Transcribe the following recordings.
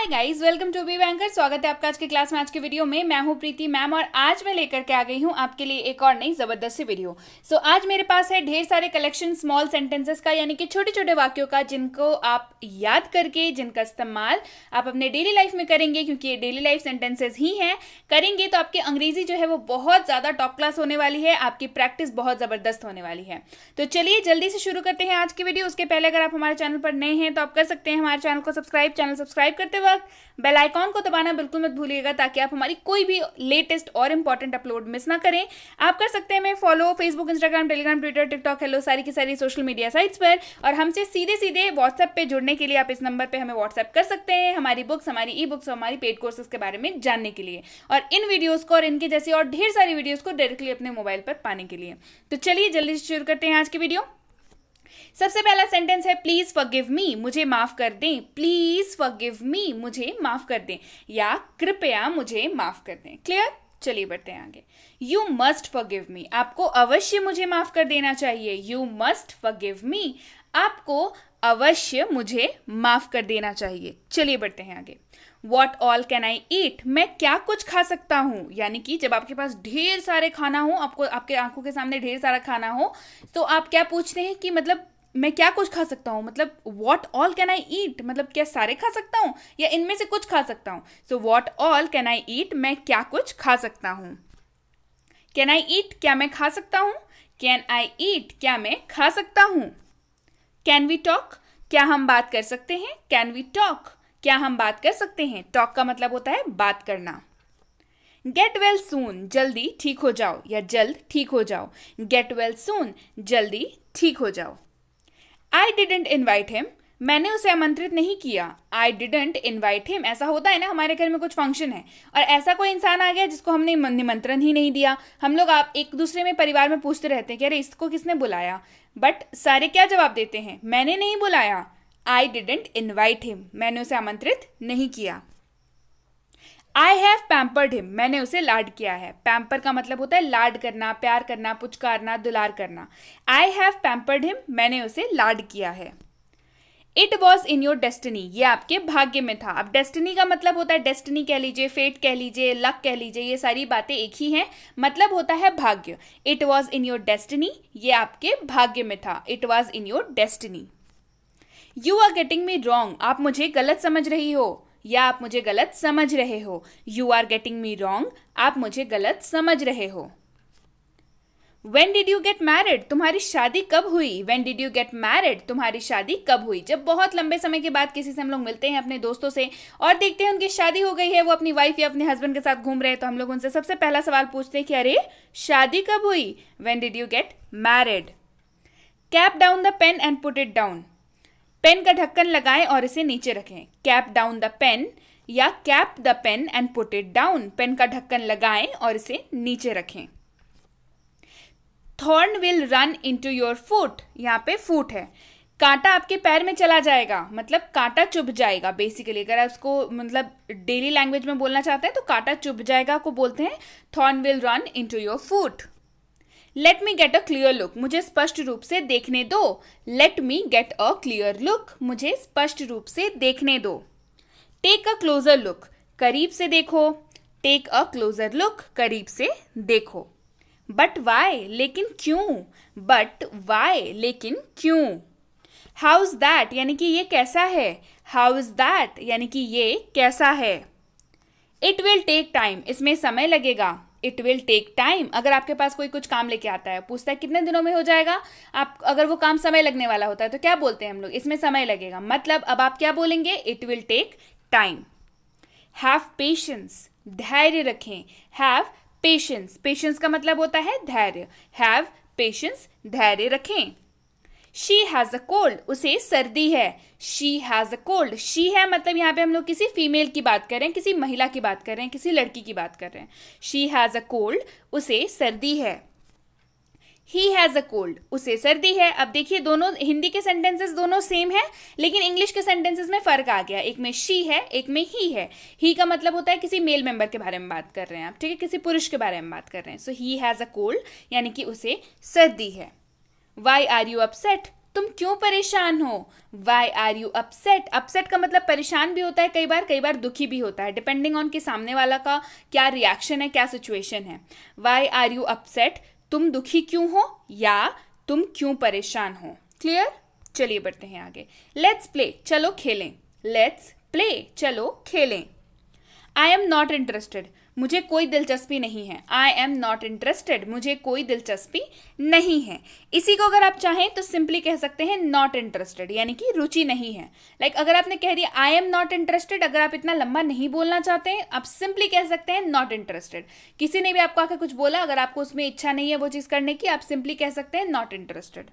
Hi guys, welcome to B Banker. स्वागत है आपका आज के क्लास में। आज के वीडियो में मैं हूँ प्रीति मैम और आज मैं लेकर के आ गई हूँ आपके लिए एक और नई जबरदस्त सी वीडियो। सो आज मेरे पास है ढेर सारे कलेक्शन स्मॉल सेंटेंसेस का, यानी कि छोटे छोटे वाक्यों का, जिनको आप याद करके जिनका इस्तेमाल आप अपने डेली लाइफ में करेंगे, क्योंकि ये डेली लाइफ सेंटेंसेज ही हैं। करेंगे तो आपकी अंग्रेजी जो है वो बहुत ज़्यादा टॉप क्लास होने वाली है, आपकी प्रैक्टिस बहुत ज़बरदस्त होने वाली है। तो चलिए जल्दी से शुरू करते हैं आज की वीडियो। उसके पहले अगर आप हमारे चैनल पर नए हैं तो आप कर सकते हैं हमारे चैनल को सब्सक्राइब। चैनल सब्सक्राइब करते वक्त बेल आइकॉन को दबाना बिल्कुल मत भूलिएगा, ताकि आप हमारी कोई भी लेटेस्ट और इंपॉर्टेंट अपलोड मिस ना करें। आप कर सकते हैं हमें follow Facebook, Instagram, Telegram, Twitter, TikTok, hello सारी की सारी सोशल मीडिया साइट्स पर। और हमसे सीधे सीधे व्हाट्सएप पे जुड़ने के लिए आप इस नंबर पे हमें व्हाट्सएप कर सकते हैं, हमारी बुक्स, हमारी ई बुक्स और हमारी पेड कोर्सेज के बारे में जानने के लिए, और इन वीडियोज को और इनके जैसी और ढेर सारी वीडियोज को डायरेक्टली अपने मोबाइल पर पाने के लिए। तो चलिए जल्दी से शुरू करते हैं आज की वीडियो। सबसे पहला सेंटेंस है प्लीज फॉरगिव मी, मुझे माफ कर दें। प्लीज फॉरगिव मी, मुझे माफ कर दें, या कृपया मुझे माफ कर दें। क्लियर? चलिए बढ़ते हैं आगे। यू मस्ट फॉरगिव मी, आपको अवश्य मुझे माफ कर देना चाहिए। यू मस्ट फॉरगिव मी, आपको अवश्य मुझे माफ कर देना चाहिए। चलिए बढ़ते हैं आगे। What all can I eat, मैं क्या कुछ खा सकता हूँ, यानी कि जब आपके पास ढेर सारे खाना हो, आपको आपके आंखों के सामने ढेर सारा खाना हो, तो आप क्या पूछते हैं कि मतलब मैं क्या कुछ खा सकता हूँ, मतलब what all can I eat, मतलब क्या सारे खा सकता हूँ या इनमें से कुछ खा सकता हूँ। So what all can I eat, मैं क्या कुछ खा सकता हूँ। कैन आई ईट, क्या मैं खा सकता हूँ। कैन आई ईट, क्या मैं खा सकता हूँ। कैन वी टॉक, क्या हम बात कर सकते हैं। कैन वी टॉक, क्या हम बात कर सकते हैं। टॉक का मतलब होता है बात करना। गेट वेल सून, जल्दी ठीक हो जाओ, या जल्द ठीक हो जाओ। गेट वेल सून, जल्दी ठीक हो जाओ। आई डिडंट इन्वाइट हिम, मैंने उसे आमंत्रित नहीं किया। आई डिडंट इन्वाइट हिम, ऐसा होता है ना, हमारे घर में कुछ फंक्शन है और ऐसा कोई इंसान आ गया जिसको हमने निमंत्रण ही नहीं दिया। हम लोग आप एक दूसरे में परिवार में पूछते रहते हैं कि अरे इसको किसने बुलाया, बट सारे क्या जवाब देते हैं, मैंने नहीं बुलाया। आई डिडंट इन्वाइट हिम, मैंने उसे आमंत्रित नहीं किया। आई हैव पैम्पर्ड हिम, मैंने उसे लाड किया है। पैम्पर का मतलब होता है लाड करना, प्यार करना, पुचकारना, दुलार करना। आई हैव पैम्पर्ड हिम, मैंने उसे लाड किया है। It was in your destiny, ये आपके भाग्य में था। अब डेस्टिनी का मतलब होता है, डेस्टिनी कह लीजिए, फेट कह लीजिए, लक कह लीजिए, ये सारी बातें एक ही हैं, मतलब होता है भाग्य। It was in your destiny, ये आपके भाग्य में था। It was in your destiny. You are getting me wrong, आप मुझे गलत समझ रही हो, या आप मुझे गलत समझ रहे हो। You are getting me wrong, आप मुझे गलत समझ रहे हो। When did you get married, तुम्हारी शादी कब हुई। When did you get married, तुम्हारी शादी कब हुई। जब बहुत लंबे समय के बाद किसी से हम लोग मिलते हैं अपने दोस्तों से और देखते हैं उनकी शादी हो गई है, वो अपनी वाइफ या अपने हस्बैंड के साथ घूम रहे हैं, तो हम लोग उनसे सबसे पहला सवाल पूछते हैं कि अरे शादी कब हुई। When did you get married। Cap down the pen and put it down, pen का ढक्कन लगाएं और इसे नीचे रखें। कैप डाउन द पेन, या cap the pen and put it down, pen का ढक्कन लगाएं और इसे नीचे रखें। Thorn will run into your foot, यहाँ पे फुट है, कांटा आपके पैर में चला जाएगा, मतलब कांटा चुभ जाएगा। बेसिकली अगर आप उसको मतलब डेली लैंग्वेज में बोलना चाहते हैं तो कांटा चुभ जाएगा को बोलते हैं thorn will run into your foot. Let me get a clear look, मुझे स्पष्ट रूप से देखने दो। Let me get a clear look, मुझे स्पष्ट रूप से देखने दो। टेक अ क्लोजर लुक, करीब से देखो। टेक अ क्लोजर लुक, करीब से देखो। बट वाई, लेकिन क्यों। बट वाई, लेकिन क्यों। हाउ इज दैट, यानी कि ये कैसा है। हाउ इज दैट, यानी कि ये कैसा है। इट विल टेक टाइम, इसमें समय लगेगा। इट विल टेक टाइम, अगर आपके पास कोई कुछ काम लेके आता है, पूछता है कितने दिनों में हो जाएगा, आप अगर वो काम समय लगने वाला होता है तो क्या बोलते हैं हम लोग, इसमें समय लगेगा, मतलब अब आप क्या बोलेंगे, it will take time. Have patience, धैर्य रखें। हैव पेशेंस, पेशेंस का मतलब होता है धैर्य। हैव पेशेंस, धैर्य रखें। शी हैज़ अ कोल्ड, उसे सर्दी है। She has a cold, she है मतलब यहाँ पे हम लोग किसी फीमेल की बात कर रहे हैं, किसी महिला की बात कर रहे हैं, किसी लड़की की बात कर रहे हैं। शी हैज़ अ कोल्ड, उसे सर्दी है। ही हैज़ अ कोल्ड, उसे सर्दी है। अब देखिए दोनों हिंदी के सेंटेंसेस दोनों सेम है, लेकिन इंग्लिश के सेंटेंसेस में फर्क आ गया, एक में शी है, एक में ही है। ही का मतलब होता है किसी मेल मेंबर के बारे में बात कर रहे हैं आप, ठीक है, किसी पुरुष के बारे में बात कर रहे हैं। सो ही हैज़ अ कोल्ड, यानी कि उसे सर्दी है। Why are you upset? तुम क्यों परेशान हो? Why are you upset? Upset का मतलब परेशान भी होता है कई बार दुखी भी होता है, डिपेंडिंग ऑन कि सामने वाला का क्या रिएक्शन है, क्या सिचुएशन है। वाई आर यू अपसेट, तुम दुखी क्यों हो या तुम क्यों परेशान हो। क्लियर? चलिए बढ़ते हैं आगे। लेट्स प्ले, चलो खेलें। लेट्स प्ले, चलो खेलें। आई एम नॉट इंटरेस्टेड, मुझे कोई दिलचस्पी नहीं है। आई एम नॉट इंटरेस्टेड, मुझे कोई दिलचस्पी नहीं है। इसी को अगर आप चाहें तो सिंपली कह सकते हैं नॉट इंटरेस्टेड, यानी कि रुचि नहीं है। लाइक अगर आपने कह दिया आई एम नॉट इंटरेस्टेड, अगर आप इतना लंबा नहीं बोलना चाहते हैं आप सिंपली कह सकते हैं नॉट इंटरेस्टेड। किसी ने भी आपको आकर कुछ बोला, अगर आपको उसमें इच्छा नहीं है वो चीज़ करने की, आप सिंपली कह सकते हैं not interested.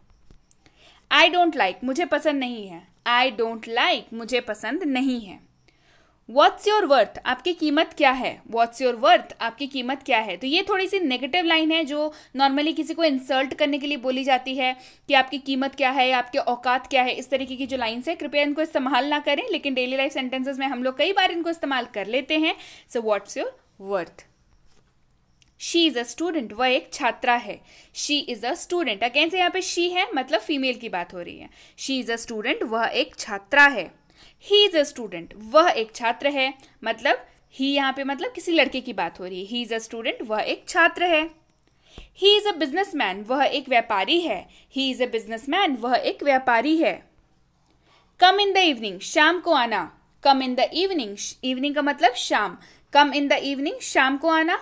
I don't like, मुझे पसंद नहीं है। आई डोंट लाइक, मुझे पसंद नहीं है। What's your worth, आपकी कीमत क्या है। What's your worth, आपकी कीमत क्या है। तो ये थोड़ी सी नेगेटिव लाइन है जो नॉर्मली किसी को इंसल्ट करने के लिए बोली जाती है कि आपकी कीमत क्या है या आपके औकात क्या है। इस तरीके की जो लाइन्स है कृपया इनको इस्तेमाल ना करें, लेकिन डेली लाइफ सेंटेंसेस में हम लोग कई बार इनको इस्तेमाल कर लेते हैं। So what's your worth. She is a student, वह एक छात्रा है। She is a student, again से यहाँ पे शी है मतलब फीमेल की बात हो रही है। शी इज़ अ स्टूडेंट, वह एक छात्रा है। ही इज़ अ स्टूडेंट, वह एक छात्र है, मतलब ही यहाँ पे मतलब किसी लड़के की बात हो रही है। ही इज़ अ स्टूडेंट, वह एक छात्र है। ही इज़ अ बिजनेसमैन, वह एक व्यापारी है। ही इज़ अ बिजनेसमैन, वह एक व्यापारी है। कम इन द इवनिंग, शाम को आना। Come in the evening, evening का मतलब शाम। कम इन द इवनिंग, शाम को आना।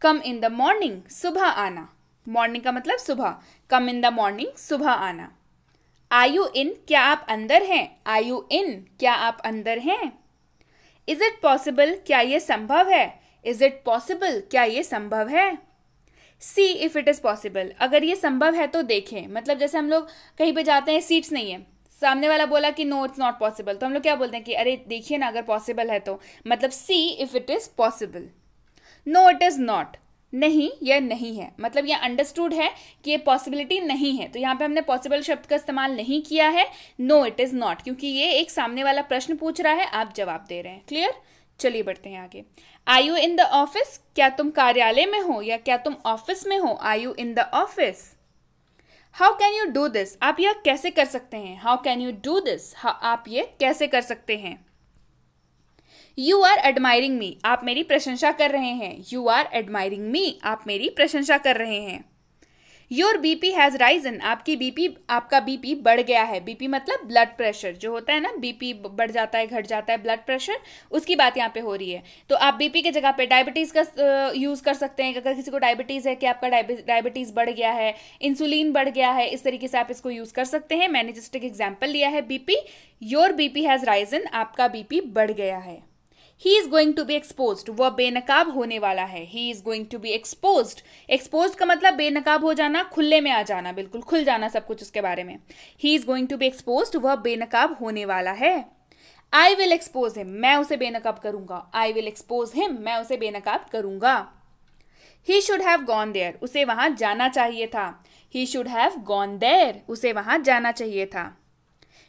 कम इन द मॉर्निंग, सुबह आना। मॉर्निंग का मतलब सुबह। कम इन द मॉर्निंग, सुबह आना। आर यू इन, क्या आप अंदर हैं। आर यू इन, क्या आप अंदर हैं। इज इट पॉसिबल, क्या ये संभव है। इज इट पॉसिबल, क्या ये संभव है। See if it is possible, अगर ये संभव है तो देखें। मतलब जैसे हम लोग कहीं पे जाते हैं, सीट्स नहीं है, सामने वाला बोला कि नो इट्स नॉट पॉसिबल, तो हम लोग क्या बोलते हैं कि अरे देखिए ना अगर पॉसिबल है तो, मतलब see if it is possible. No it is not, नहीं यह नहीं है, मतलब यह अंडरस्टूड है कि यह पॉसिबिलिटी नहीं है, तो यहाँ पे हमने पॉसिबल शब्द का इस्तेमाल नहीं किया है। नो इट इज़ नॉट, क्योंकि ये एक सामने वाला प्रश्न पूछ रहा है, आप जवाब दे रहे हैं। क्लियर? चलिए बढ़ते हैं आगे। Are you in the office, क्या तुम कार्यालय में हो या क्या तुम ऑफिस में हो। Are you in the office. How can you do this, आप यह कैसे कर सकते हैं। How can you do this, आप ये कैसे कर सकते हैं। यू आर एडमायरिंग मी, आप मेरी प्रशंसा कर रहे हैं। यू आर एडमायरिंग मी, आप मेरी प्रशंसा कर रहे हैं। योर बीपी हैज़ राइजन, आपकी बीपी, आपका बीपी बढ़ गया है। बीपी मतलब ब्लड प्रेशर, जो होता है ना बीपी बढ़ जाता है घट जाता है ब्लड प्रेशर, उसकी बात यहाँ पे हो रही है। तो आप बीपी की जगह पे डायबिटीज़ का यूज़ कर सकते हैं, अगर किसी को डायबिटीज़ है कि आपका डायबिटीज़ बढ़ गया है, इंसुलिन बढ़ गया है, इस तरीके से आप इसको यूज़ कर सकते हैं। मैंने जस्ट एक एग्जाम्पल लिया है BP, your BP has risen, आपका बीपी बढ़ गया है। He is going to be exposed, वह बेनकाब होने वाला है। He is going to be exposed, exposed का मतलब बेनकाब हो जाना, खुले में आ जाना, बिल्कुल खुल जाना सब कुछ उसके बारे में। He is going to be exposed, वह बेनकाब होने वाला है। आई विल एक्सपोज हिम, मैं उसे बेनकाब करूंगा। आई विल एक्सपोज हिम, मैं उसे बेनकाब करूंगा। He should have gone there, उसे वहां जाना चाहिए था। He should have gone there, उसे वहां जाना चाहिए था।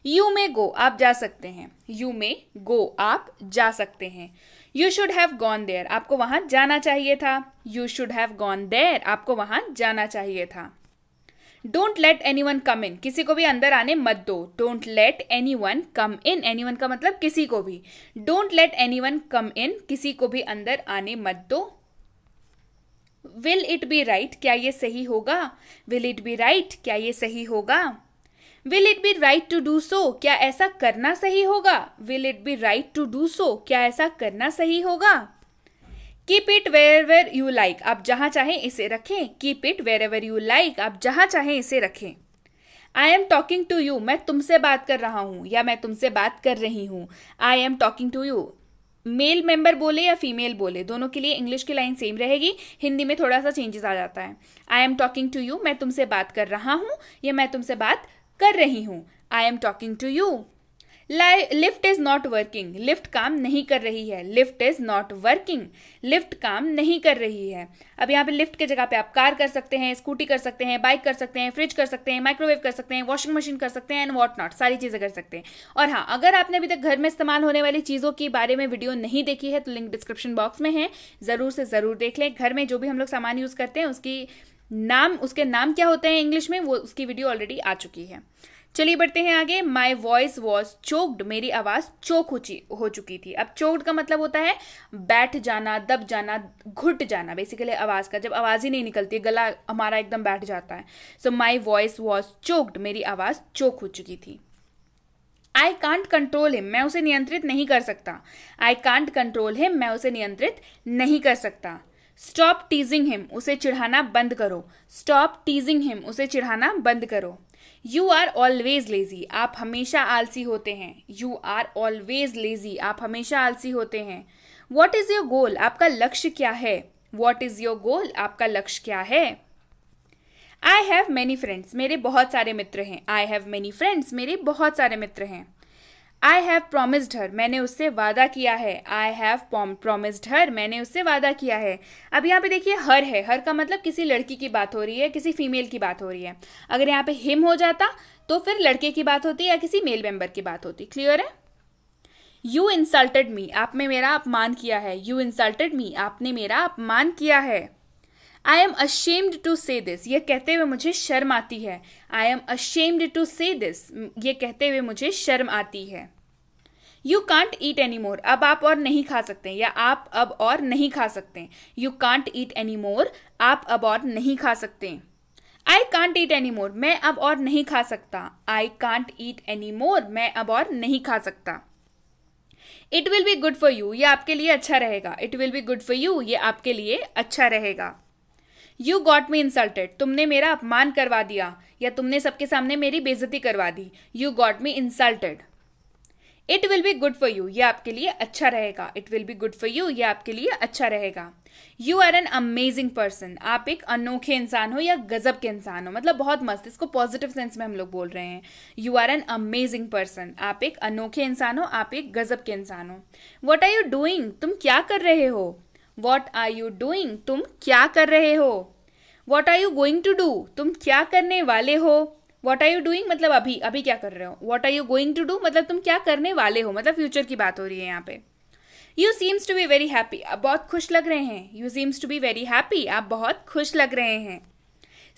यू मे गो, आप जा सकते हैं। यू मे गो, आप जा सकते हैं। You should have gone there, आपको वहां जाना चाहिए था। You should have gone there, आपको वहां जाना चाहिए था। Don't let anyone come in, किसी को भी अंदर आने मत दो। Don't let anyone come in, anyone का मतलब किसी को भी। Don't let anyone come in, किसी को भी अंदर आने मत दो। विल इट बी राइट, क्या ये सही होगा। विल इट बी राइट, क्या ये सही होगा। Will it be right to do so, क्या ऐसा करना सही होगा। Will it be right to do so, क्या ऐसा करना सही होगा। Keep it wherever you like, आप जहाँ चाहें इसे रखें। Keep it wherever you like, आप जहाँ चाहें इसे रखें। I am talking to you, मैं तुमसे बात कर रहा हूँ या मैं तुमसे बात कर रही हूँ। I am talking to you, male member बोले या फीमेल बोले, दोनों के लिए इंग्लिश की लाइन सेम रहेगी, हिंदी में थोड़ा सा चेंजेस आ जाता है। I am talking to you, मैं तुमसे बात कर रहा हूँ या मैं तुमसे बात कर रही हूँ। I am talking to you. Lift is not working, lift काम नहीं कर रही है। Lift is not working, lift काम नहीं कर रही है। अब यहाँ पे लिफ्ट के जगह पे आप कार कर सकते हैं, स्कूटी कर सकते हैं, बाइक कर सकते हैं, फ्रिज कर सकते हैं, माइक्रोवेव कर सकते हैं, वॉशिंग मशीन कर सकते हैं, एंड वॉट नॉट, सारी चीज़ें कर सकते हैं। और हाँ, अगर आपने अभी तक घर में इस्तेमाल होने वाली चीज़ों के बारे में वीडियो नहीं देखी है तो लिंक डिस्क्रिप्शन बॉक्स में है, ज़रूर से ज़रूर देख लें। घर में जो भी हम लोग सामान यूज़ करते हैं उसकी नाम, उसके नाम क्या होते हैं इंग्लिश में, वो उसकी वीडियो ऑलरेडी आ चुकी है। चलिए बढ़ते हैं आगे। माई वॉइस वॉज चोक्ड, मेरी आवाज चोक हो चुकी थी। अब चोक्ड का मतलब होता है बैठ जाना, दब जाना, घुट जाना, बेसिकली आवाज का, जब आवाज ही नहीं निकलती, गला हमारा एकदम बैठ जाता है। So my voice was choked, मेरी आवाज चोक हो चुकी थी। आई कांट कंट्रोल हिम, मैं उसे नियंत्रित नहीं कर सकता। आई कांट कंट्रोल हिम, मैं उसे नियंत्रित नहीं कर सकता। स्टॉप टीजिंग हिम, उसे चिढ़ाना बंद करो। स्टॉप टीजिंग हिम, उसे चिढ़ाना बंद करो। यू आर ऑलवेज लेजी, आप हमेशा आलसी होते हैं। यू आर ऑलवेज लेजी, आप हमेशा आलसी होते हैं। वॉट इज योर गोल, आपका लक्ष्य क्या है। वॉट इज योर गोल, आपका लक्ष्य क्या है। आई हैव मैनी फ्रेंड्स, मेरे बहुत सारे मित्र हैं। आई हैव मैनी फ्रेंड्स, मेरे बहुत सारे मित्र हैं। आई हैव प्रोमिस्ड हर, मैंने उससे वादा किया है। आई हैव प्रोमिस्ड हर, मैंने उससे वादा किया है। अब यहाँ पे देखिए हर है, हर का मतलब किसी लड़की की बात हो रही है, किसी फीमेल की बात हो रही है। अगर यहाँ पे हिम हो जाता तो फिर लड़के की बात होती या किसी मेल मेंबर की बात होती। क्लियर है। यू इंसल्टेड मी, आपने मेरा अपमान किया है। यू इंसल्टेड मी, आपने मेरा अपमान किया है। I am ashamed to say this, ये कहते हुए मुझे शर्म आती है। I am ashamed to say this, ये कहते हुए मुझे शर्म आती है। You can't eat any more, अब आप और नहीं खा सकते, या आप अब और नहीं खा सकते। You can't eat any more, आप अब और नहीं खा सकते। I can't eat any more, मैं अब और नहीं खा सकता। I can't eat any more, मैं अब और नहीं खा सकता। It will be good for you, ये आपके लिए अच्छा रहेगा। It will be good for you, ये आपके लिए अच्छा रहेगा। यू गॉट मी इंसल्टेड, तुमने मेरा अपमान करवा दिया, या तुमने सबके सामने मेरी बेइज्जती करवा दी। You got me insulted. It will be good for you, ये आपके लिए अच्छा रहेगा। It will be good for you, ये आपके लिए अच्छा रहेगा। You are an amazing person, आप एक अनोखे इंसान हो या गजब के इंसान हो, मतलब बहुत मस्त, इसको पॉजिटिव सेंस में हम लोग बोल रहे हैं। You are an amazing person, आप एक अनोखे इंसान हो, आप एक गजब के इंसान हो। वॉट आर यू डूइंग, तुम क्या कर रहे हो। वॉट आर यू डूइंग, तुम क्या कर रहे हो। What are you going to do, तुम क्या करने वाले हो। वॉट आर यू डूइंग मतलब अभी अभी क्या कर रहे हो। What are you going to do मतलब तुम क्या करने वाले हो, मतलब फ्यूचर की बात हो रही है यहाँ पे। You seems to be very happy, आप बहुत खुश लग रहे हैं। You seems to be very happy, आप बहुत खुश लग रहे हैं।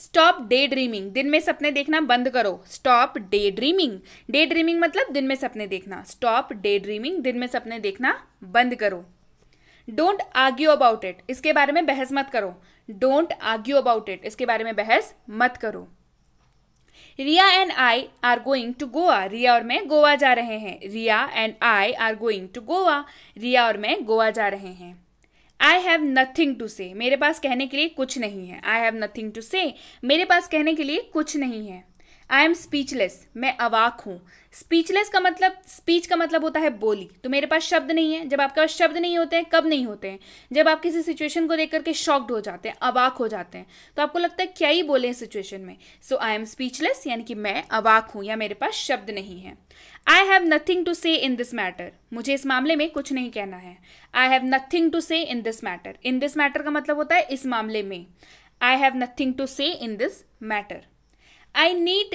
स्टॉप डे ड्रीमिंग, दिन में सपने देखना बंद करो। Stop day dreaming, day dreaming मतलब दिन में सपने देखना। स्टॉप डे ड्रीमिंग, दिन में सपने देखना बंद करो। डोंट आर्ग्यू अबाउट इट, इसके बारे में बहस मत करो। डोंट आर्ग्यू अबाउट इट, इसके बारे में बहस मत करो। Riya and I are going to Goa, Riya और मैं गोवा जा रहे हैं। Riya and I are going to Goa, Riya और मैं गोवा जा रहे हैं। आई हैव नथिंग टू से, मेरे पास कहने के लिए कुछ नहीं है। आई हैव नथिंग टू से, मेरे पास कहने के लिए कुछ नहीं है। आई एम स्पीचलेस, मैं अवाक हूँ। स्पीचलेस का मतलब, स्पीच का मतलब होता है बोली, तो मेरे पास शब्द नहीं है। जब आपके पास शब्द नहीं होते हैं, कब नहीं होते हैं, जब आप किसी सिचुएशन को देख करके शॉक्ड हो जाते हैं, अवाक हो जाते हैं, तो आपको लगता है क्या ही बोले इस सिचुएशन में। सो आई एम स्पीचलेस यानी कि मैं अवाक हूँ, या मेरे पास शब्द नहीं है। I have nothing to say in this matter, मुझे इस मामले में कुछ नहीं कहना है। I have nothing to say in this matter, in this matter का मतलब होता है इस मामले में। आई have nothing to say in this matter. I need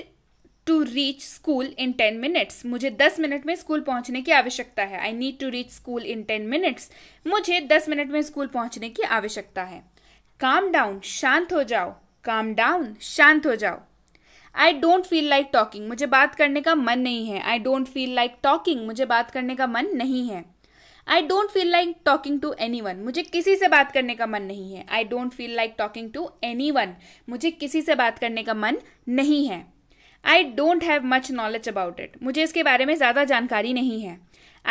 to reach school in 10 minutes, मुझे 10 मिनट में स्कूल पहुंचने की आवश्यकता है। I need to reach school in 10 minutes, मुझे 10 मिनट में स्कूल पहुंचने की आवश्यकता है। काम डाउन, शांत हो जाओ। काम डाउन, शांत हो जाओ। I don't feel like talking, मुझे बात करने का मन नहीं है। I don't feel like talking, मुझे बात करने का मन नहीं है। I don't feel like talking to anyone, मुझे किसी से बात करने का मन नहीं है। I don't feel like talking to anyone, मुझे किसी से बात करने का मन नहीं है। I don't have much knowledge about it, मुझे इसके बारे में ज़्यादा जानकारी नहीं है।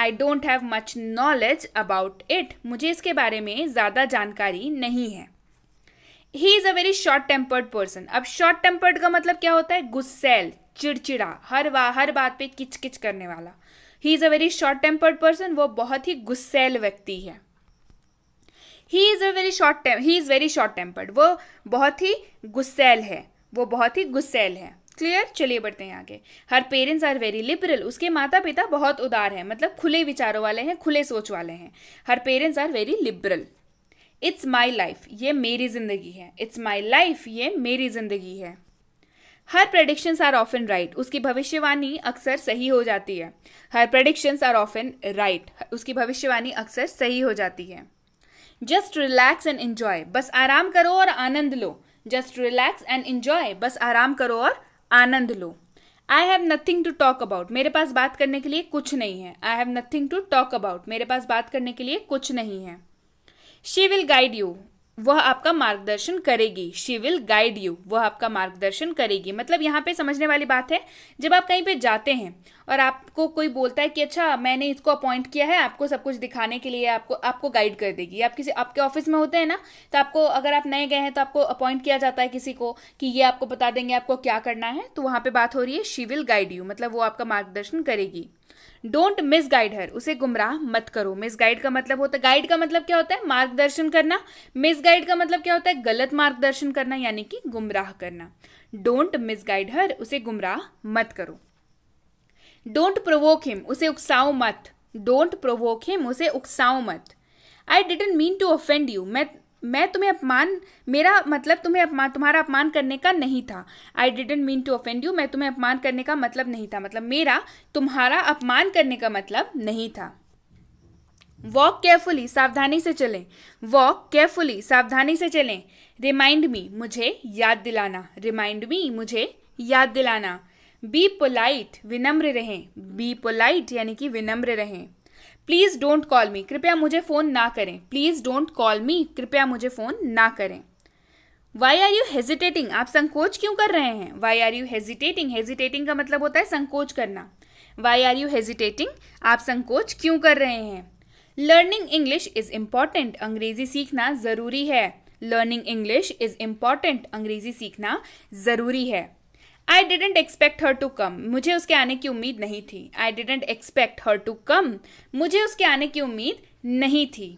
I don't have much knowledge about it, मुझे इसके बारे में ज़्यादा जानकारी नहीं है। He is a very short tempered person, अब शॉर्ट टेम्पर्ड का मतलब क्या होता है, गुस्सैल, चिड़चिड़ा, हर बात पे किचकिच करने वाला। He is a very short tempered person, वो बहुत ही गुस्सैल व्यक्ति है। He is very short tempered, वो बहुत ही गुस्सैल है, वो बहुत ही गुस्सैल है। क्लियर। चलिए बढ़ते हैं आगे। Her parents are very liberal, उसके माता पिता बहुत उदार हैं, मतलब खुले विचारों वाले हैं, खुले सोच वाले हैं। Her parents are very liberal. It's my life, ये मेरी जिंदगी है। इट्स माई लाइफ, ये मेरी जिंदगी है। Her predictions are often right, उसकी भविष्यवाणी अक्सर सही हो जाती है। Her predictions are often right, उसकी भविष्यवाणी अक्सर सही हो जाती है। जस्ट रिलैक्स एंड एंजॉय, बस आराम करो और आनंद लो। जस्ट रिलैक्स एंड एंजॉय, बस आराम करो और आनंद लो। I have nothing to talk about, मेरे पास बात करने के लिए कुछ नहीं है. I have nothing to talk about, मेरे पास बात करने के लिए कुछ नहीं है. शी विल गाइड यू, वह आपका मार्गदर्शन करेगी. शी विल गाइड यू, वह आपका मार्गदर्शन करेगी. मतलब यहाँ पे समझने वाली बात है, जब आप कहीं पे जाते हैं और आपको कोई बोलता है कि अच्छा मैंने इसको अपॉइंट किया है आपको सब कुछ दिखाने के लिए, आपको गाइड कर देगी. आप किसी आपके ऑफिस में होते हैं ना, तो आपको अगर आप नए गए हैं तो आपको अपॉइंट किया जाता है किसी को कि ये आपको बता देंगे आपको क्या करना है. तो वहाँ पर बात हो रही है शी विल गाइड यू, मतलब वो आपका मार्गदर्शन करेगी. डोंट मिस गाइड हर, उसे गुमराह मत करो. मिस गाइड का मतलब होता है, गाइड का मतलब क्या होता है, मार्गदर्शन करना. मिस गाइड का मतलब क्या होता है, गलत मार्गदर्शन करना यानी कि गुमराह करना. डोंट मिस गाइड हर, उसे गुमराह मत करो. डोंट प्रोवोक हिम, उसे उकसाओ मत. डोंट प्रोवोक हिम, उसे उकसाओ मत. I didn't mean to offend you, मैं तुम्हें अपमान, मेरा मतलब तुम्हें अपमान, तुम्हारा अपमान करने का नहीं था. I didn't mean to offend you, मैं तुम्हें अपमान करने का मतलब नहीं था, मतलब मेरा तुम्हारा अपमान करने का मतलब नहीं था. वॉक केयरफुली, सावधानी से चलें. वॉक केयरफुली, सावधानी से चलें. रिमाइंड मी, मुझे याद दिलाना. रिमाइंड मी, मुझे याद दिलाना. बी पोलाइट, विनम्र रहें. बी पोलाइट यानी कि विनम्र रहें. प्लीज़ डोंट कॉल मी, कृपया मुझे फ़ोन ना करें. प्लीज़ डोंट कॉल मी, कृपया मुझे फ़ोन ना करें. वाई आर यू हेजिटेटिंग, आप संकोच क्यों कर रहे हैं. Why are you hesitating, hesitating का मतलब होता है संकोच करना. वाई आर यू हेजिटेटिंग, आप संकोच क्यों कर रहे हैं. लर्निंग इंग्लिश इज़ इम्पॉर्टेंट, अंग्रेजी सीखना ज़रूरी है. लर्निंग इंग्लिश इज़ इम्पॉर्टेंट, अंग्रेजी सीखना ज़रूरी है. I didn't expect her to come, मुझे उसके आने की उम्मीद नहीं थी. I didn't expect her to come, मुझे उसके आने की उम्मीद नहीं थी.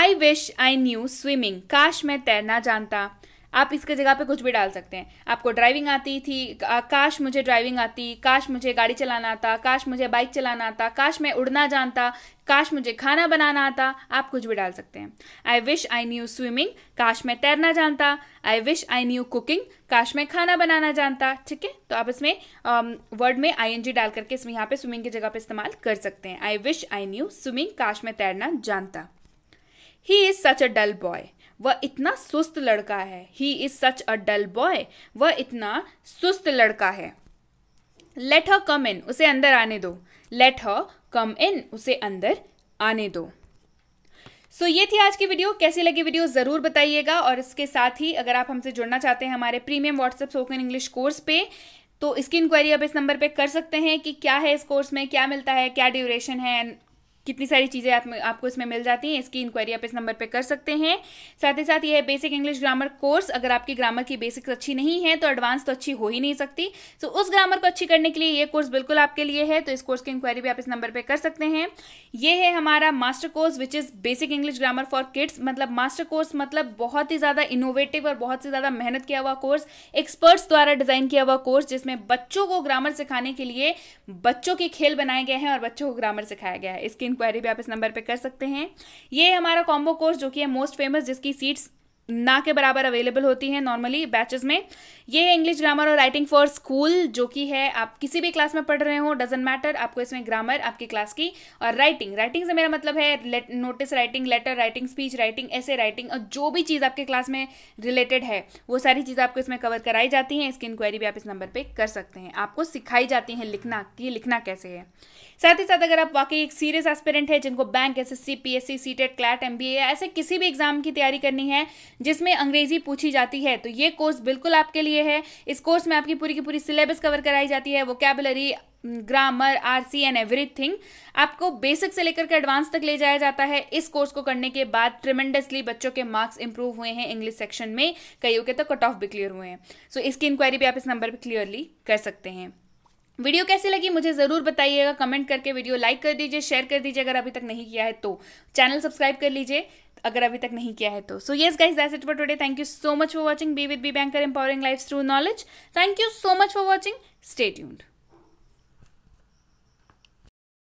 I wish I knew swimming, काश मैं तैरना जानता. आप इसके जगह पे कुछ भी डाल सकते हैं. आपको ड्राइविंग आती थी, काश मुझे ड्राइविंग आती. काश मुझे गाड़ी चलाना आता. काश मुझे बाइक चलाना आता. काश मैं उड़ना जानता. काश मुझे खाना बनाना आता. आप कुछ भी डाल सकते हैं. I wish I knew swimming, काश मैं तैरना जानता. I wish I knew cooking, काश मैं खाना बनाना जानता. ठीक है, तो आप इसमें वर्ड में ing डाल करके इसमें यहाँ पे स्विमिंग की जगह पे इस्तेमाल कर सकते हैं. I wish I knew swimming, काश मैं तैरना जानता. He is such a dull boy, वह इतना सुस्त लड़का है. He is such a dull boy, वह इतना सुस्त लड़का है. लेट हर कम इन, उसे अंदर आने दो. लेट हर कम इन, उसे अंदर आने दो. सो ये थी आज की वीडियो. कैसी लगी वीडियो ज़रूर बताइएगा. और इसके साथ ही अगर आप हमसे जुड़ना चाहते हैं हमारे premium WhatsApp spoken English course पे, तो इसकी इंक्वायरी आप इस नंबर पे कर सकते हैं कि क्या है इस कोर्स में, क्या मिलता है, क्या ड्यूरेशन है, कितनी सारी चीज़ें आपको इसमें मिल जाती हैं. इसकी इंक्वायरी आप इस नंबर पे कर सकते हैं. साथ ही साथ यह है बेसिक इंग्लिश ग्रामर कोर्स. अगर आपकी ग्रामर की बेसिक्स अच्छी नहीं है तो एडवांस तो अच्छी हो ही नहीं सकती. तो उस ग्रामर को अच्छी करने के लिए ये कोर्स बिल्कुल आपके लिए है. तो इस कोर्स की इंक्वायरी भी आप इस नंबर पर कर सकते हैं. ये है हमारा master course which is basic English grammar for kids. मतलब मास्टर कोर्स मतलब बहुत ही ज़्यादा इनोवेटिव और बहुत ही ज़्यादा मेहनत किया हुआ कोर्स, एक्सपर्ट्स द्वारा डिज़ाइन किया हुआ कोर्स, जिसमें बच्चों को ग्रामर सिखाने के लिए बच्चों के खेल बनाए गए हैं और बच्चों को ग्रामर सिखाया गया है. इसकी क्वेरी भी आप इस नंबर पे कर सकते हैं. ये हमारा कॉम्बो कोर्स जो कि है मोस्ट फेमस, जिसकी सीट्स ना के बराबर अवेलेबल होती है नॉर्मली बैचेस में. ये है इंग्लिश ग्रामर और राइटिंग फॉर स्कूल, जो कि है आप किसी भी क्लास में पढ़ रहे हो, डजेंट मैटर, आपको इसमें ग्रामर आपकी क्लास की और राइटिंग से मेरा मतलब है notice writing, letter writing, speech writing, ऐसे राइटिंग और जो भी चीज़ आपके क्लास में रिलेटेड है वो सारी चीज़ आपको इसमें कवर कराई जाती हैं. इसकी इंक्वायरी भी आप इस नंबर पर कर सकते हैं. आपको सिखाई जाती हैं लिखना कि लिखना कैसे है. साथ ही साथ अगर आप वाकई एक सीरियस एस्पिरेंट है जिनको bank, SSC, PSC, CTET, CLAT, MBA ऐसे किसी भी एग्जाम की तैयारी करनी है जिसमें अंग्रेजी पूछी जाती है, तो ये कोर्स बिल्कुल आपके लिए है. इस कोर्स में आपकी पूरी की पूरी सिलेबस कवर कराई जाती है, vocabulary, grammar, RC and everything. आपको बेसिक से लेकर के एडवांस तक ले जाया जाता है. इस कोर्स को करने के बाद ट्रिमेंडसली बच्चों के मार्क्स इंप्रूव हुए हैं इंग्लिश सेक्शन में, कईयों के तो कट ऑफ भी क्लियर हुए हैं. सो इसकी इंक्वायरी भी आप इस नंबर पर क्लियरली कर सकते हैं. वीडियो कैसी लगी मुझे ज़रूर बताइएगा. कमेंट करके वीडियो लाइक कर दीजिए, शेयर कर दीजिए अगर अभी तक नहीं किया है तो, चैनल सब्सक्राइब कर लीजिए अगर अभी तक नहीं किया है तो. So yes guys, that's it for today. Thank you so much for watching. Be with B banker, empowering life through knowledge. Thank you so much for watching. Stay tuned.